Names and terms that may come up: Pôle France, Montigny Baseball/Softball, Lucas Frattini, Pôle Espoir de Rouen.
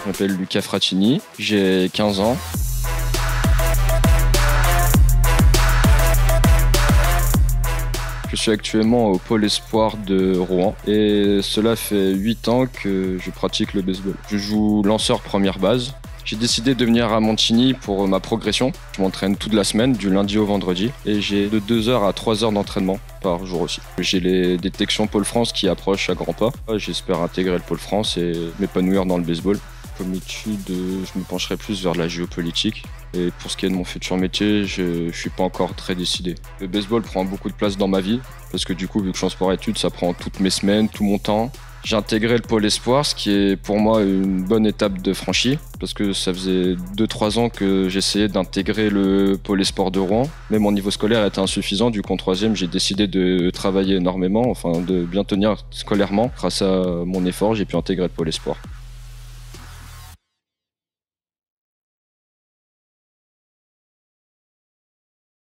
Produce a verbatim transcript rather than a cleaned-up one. Je m'appelle Lucas Frattini, j'ai quinze ans. Je suis actuellement au Pôle Espoir de Rouen et cela fait huit ans que je pratique le baseball. Je joue lanceur première base. J'ai décidé de venir à Montigny pour ma progression. Je m'entraîne toute la semaine, du lundi au vendredi, et j'ai de deux heures à trois heures d'entraînement par jour aussi. J'ai les détections Pôle France qui approchent à grands pas. J'espère intégrer le Pôle France et m'épanouir dans le baseball. Comme étude, je me pencherai plus vers la géopolitique. Et pour ce qui est de mon futur métier, je ne suis pas encore très décidé. Le baseball prend beaucoup de place dans ma vie, parce que du coup, vu que je suis en sport études, ça prend toutes mes semaines, tout mon temps. J'ai intégré le Pôle Espoir, ce qui est pour moi une bonne étape de franchie, parce que ça faisait deux trois ans que j'essayais d'intégrer le Pôle Espoir de Rouen, mais mon niveau scolaire était insuffisant, du coup en troisième j'ai décidé de travailler énormément, enfin de bien tenir scolairement. Grâce à mon effort, j'ai pu intégrer le Pôle Espoir.